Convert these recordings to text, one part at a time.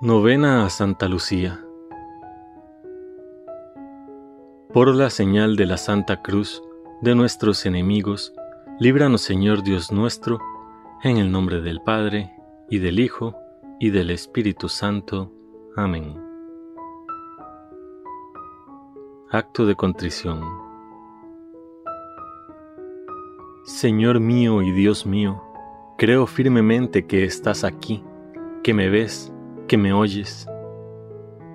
Novena a Santa Lucía. Por la señal de la Santa Cruz de nuestros enemigos, líbranos, Señor Dios nuestro, en el nombre del Padre, y del Hijo, y del Espíritu Santo. Amén. Acto de contrición. Señor mío y Dios mío, creo firmemente que estás aquí, que me ves, que me oyes.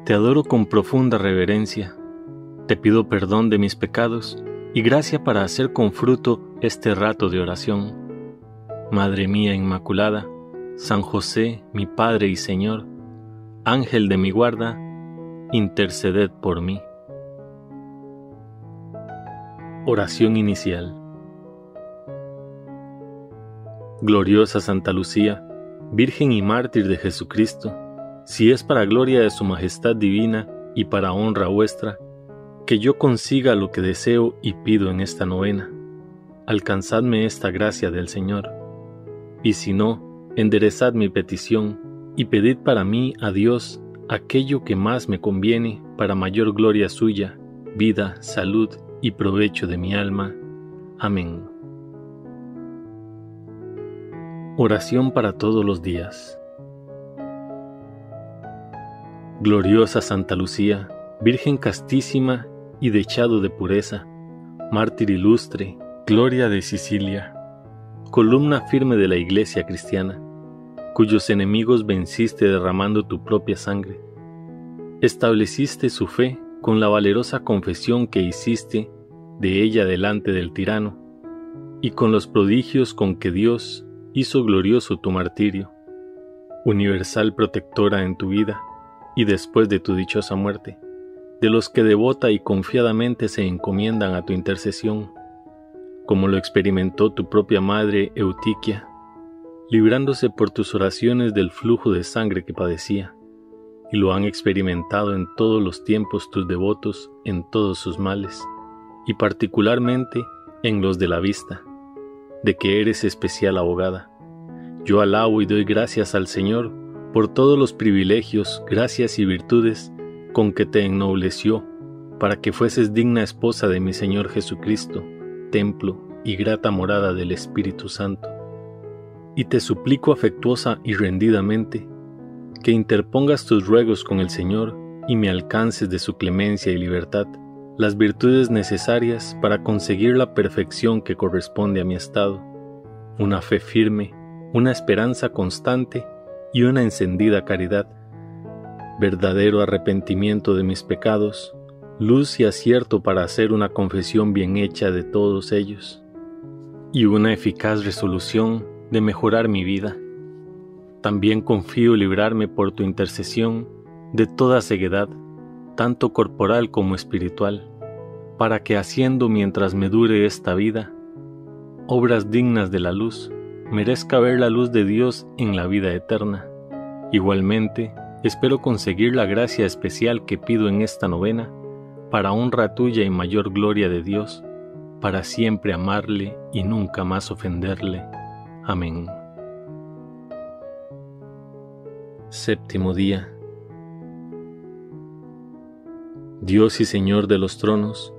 Te adoro con profunda reverencia. Te pido perdón de mis pecados y gracia para hacer con fruto este rato de oración. Madre mía Inmaculada, San José, mi Padre y Señor, Ángel de mi guarda, interceded por mí. Oración inicial. Gloriosa Santa Lucía, Virgen y Mártir de Jesucristo, si es para gloria de su majestad divina y para honra vuestra, que yo consiga lo que deseo y pido en esta novena, alcanzadme esta gracia del Señor. Y si no, enderezad mi petición y pedid para mí a Dios aquello que más me conviene para mayor gloria suya, vida, salud y provecho de mi alma. Amén. Oración para todos los días. Gloriosa Santa Lucía, Virgen castísima y dechado de pureza, mártir ilustre, gloria de Sicilia, columna firme de la Iglesia cristiana, cuyos enemigos venciste derramando tu propia sangre. Estableciste su fe con la valerosa confesión que hiciste de ella delante del tirano, y con los prodigios con que Dios hizo glorioso tu martirio, universal protectora en tu vida, y después de tu dichosa muerte, de los que devota y confiadamente se encomiendan a tu intercesión, como lo experimentó tu propia madre Eutiquia, librándose por tus oraciones del flujo de sangre que padecía, y lo han experimentado en todos los tiempos tus devotos en todos sus males, y particularmente en los de la vista, de que eres especial abogada. Yo alabo y doy gracias al Señor por todos los privilegios, gracias y virtudes con que te ennobleció, para que fueses digna esposa de mi Señor Jesucristo, templo y grata morada del Espíritu Santo. Y te suplico afectuosa y rendidamente que interpongas tus ruegos con el Señor y me alcances de su clemencia y libertad las virtudes necesarias para conseguir la perfección que corresponde a mi estado, una fe firme, una esperanza constante y una encendida caridad, verdadero arrepentimiento de mis pecados, luz y acierto para hacer una confesión bien hecha de todos ellos, y una eficaz resolución de mejorar mi vida. También confío librarme por tu intercesión de toda ceguedad, tanto corporal como espiritual, para que haciendo mientras me dure esta vida obras dignas de la luz, merezca ver la luz de Dios en la vida eterna. Igualmente, espero conseguir la gracia especial que pido en esta novena, para honra tuya y mayor gloria de Dios, para siempre amarle y nunca más ofenderle. Amén. Séptimo día. Dios y Señor de los tronos,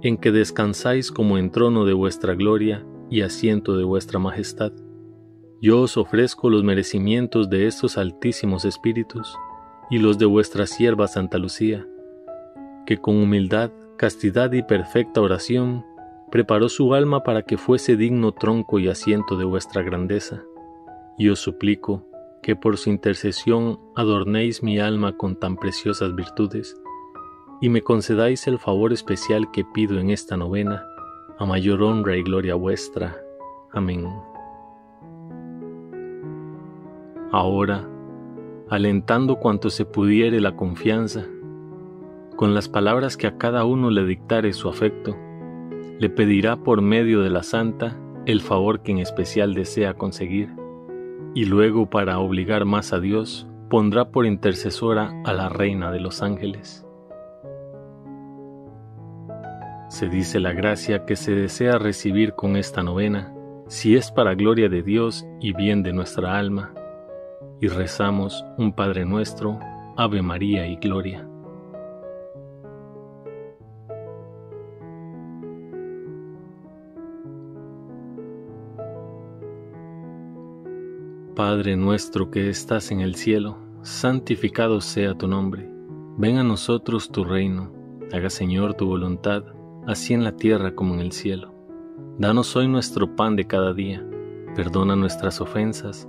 en que descansáis como en trono de vuestra gloria y asiento de vuestra majestad, yo os ofrezco los merecimientos de estos altísimos espíritus y los de vuestra sierva Santa Lucía, que con humildad, castidad y perfecta oración preparó su alma para que fuese digno tronco y asiento de vuestra grandeza, y os suplico que por su intercesión adornéis mi alma con tan preciosas virtudes, y me concedáis el favor especial que pido en esta novena, a mayor honra y gloria vuestra. Amén. Ahora, alentando cuanto se pudiere la confianza, con las palabras que a cada uno le dictare su afecto, le pedirá por medio de la Santa el favor que en especial desea conseguir, y luego, para obligar más a Dios, pondrá por intercesora a la Reina de los Ángeles. Se dice la gracia que se desea recibir con esta novena, si es para gloria de Dios y bien de nuestra alma, y rezamos un Padre Nuestro, Ave María y Gloria. Padre nuestro que estás en el cielo, santificado sea tu nombre. Venga a nosotros tu reino. Haga, Señor, tu voluntad, así en la tierra como en el cielo. Danos hoy nuestro pan de cada día. Perdona nuestras ofensas,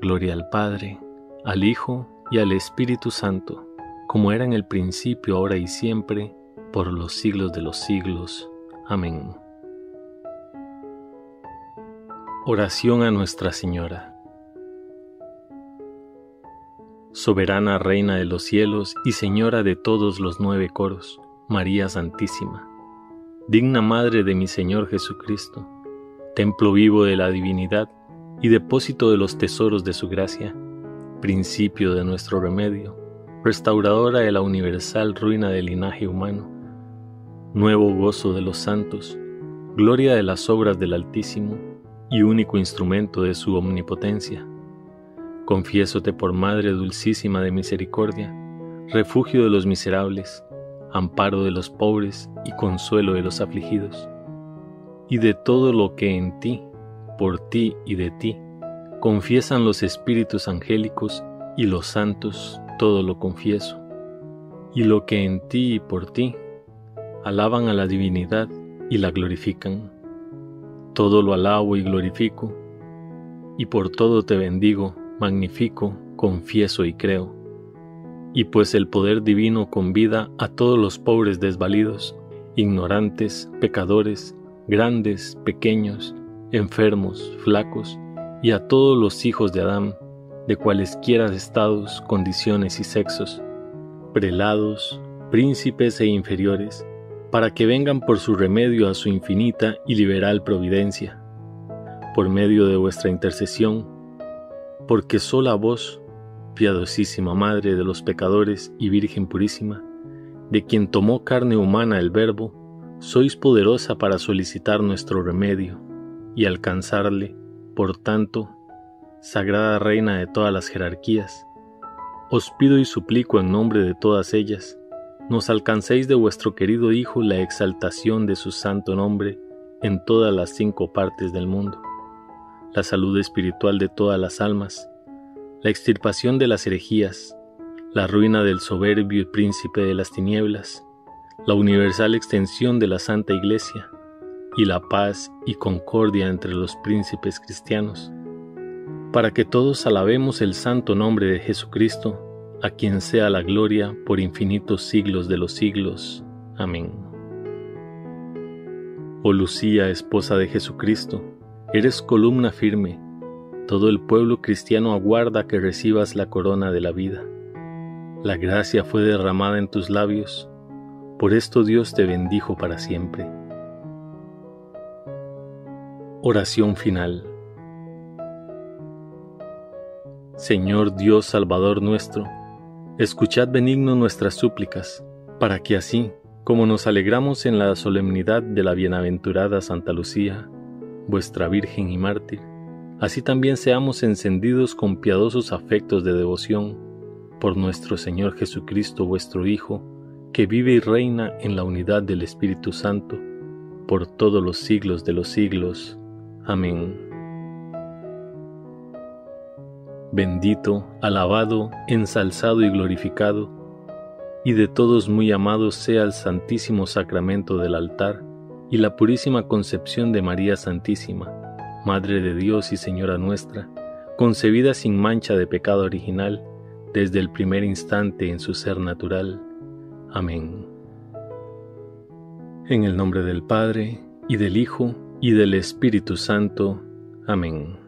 Gloria al Padre, al Hijo y al Espíritu Santo, como era en el principio, ahora y siempre, por los siglos de los siglos. Amén. Oración a Nuestra Señora. Soberana Reina de los cielos y Señora de todos los 9 coros, María Santísima, digna Madre de mi Señor Jesucristo, templo vivo de la divinidad y depósito de los tesoros de su gracia, principio de nuestro remedio, restauradora de la universal ruina del linaje humano, nuevo gozo de los santos, gloria de las obras del Altísimo y único instrumento de su omnipotencia. Confiésate por Madre dulcísima de misericordia, refugio de los miserables, amparo de los pobres y consuelo de los afligidos. Y de todo lo que en ti, por ti y de ti, confiesan los espíritus angélicos y los santos, todo lo confieso. Y lo que en ti y por ti, alaban a la divinidad y la glorifican. Todo lo alabo y glorifico, y por todo te bendigo, magnifico, confieso y creo. Y pues el poder divino convida a todos los pobres desvalidos, ignorantes, pecadores, grandes, pequeños, enfermos, flacos, y a todos los hijos de Adán, de cualesquiera estados, condiciones y sexos, prelados, príncipes e inferiores, para que vengan por su remedio a su infinita y liberal providencia. Por medio de vuestra intercesión, porque sola vos, piadosísima Madre de los pecadores y Virgen purísima, de quien tomó carne humana el Verbo, sois poderosa para solicitar nuestro remedio y alcanzarle. Por tanto, Sagrada Reina de todas las jerarquías, os pido y suplico en nombre de todas ellas, nos alcancéis de vuestro querido Hijo la exaltación de su santo nombre en todas las 5 partes del mundo, la salud espiritual de todas las almas, la extirpación de las herejías, la ruina del soberbio y príncipe de las tinieblas, la universal extensión de la Santa Iglesia, y la paz y concordia entre los príncipes cristianos, para que todos alabemos el santo nombre de Jesucristo, a quien sea la gloria por infinitos siglos de los siglos. Amén. Oh Lucía, esposa de Jesucristo, eres columna firme, todo el pueblo cristiano aguarda que recibas la corona de la vida. La gracia fue derramada en tus labios, por esto Dios te bendijo para siempre. Oración final. Señor Dios Salvador nuestro, escuchad benigno nuestras súplicas, para que así, como nos alegramos en la solemnidad de la bienaventurada Santa Lucía, vuestra Virgen y Mártir, así también seamos encendidos con piadosos afectos de devoción por nuestro Señor Jesucristo, vuestro Hijo, que vive y reina en la unidad del Espíritu Santo, por todos los siglos de los siglos. Amén. Bendito, alabado, ensalzado y glorificado, y de todos muy amado sea el Santísimo Sacramento del altar, y la purísima concepción de María Santísima, Madre de Dios y Señora nuestra, concebida sin mancha de pecado original, desde el primer instante en su ser natural. Amén. En el nombre del Padre, y del Hijo, y del Espíritu Santo. Amén.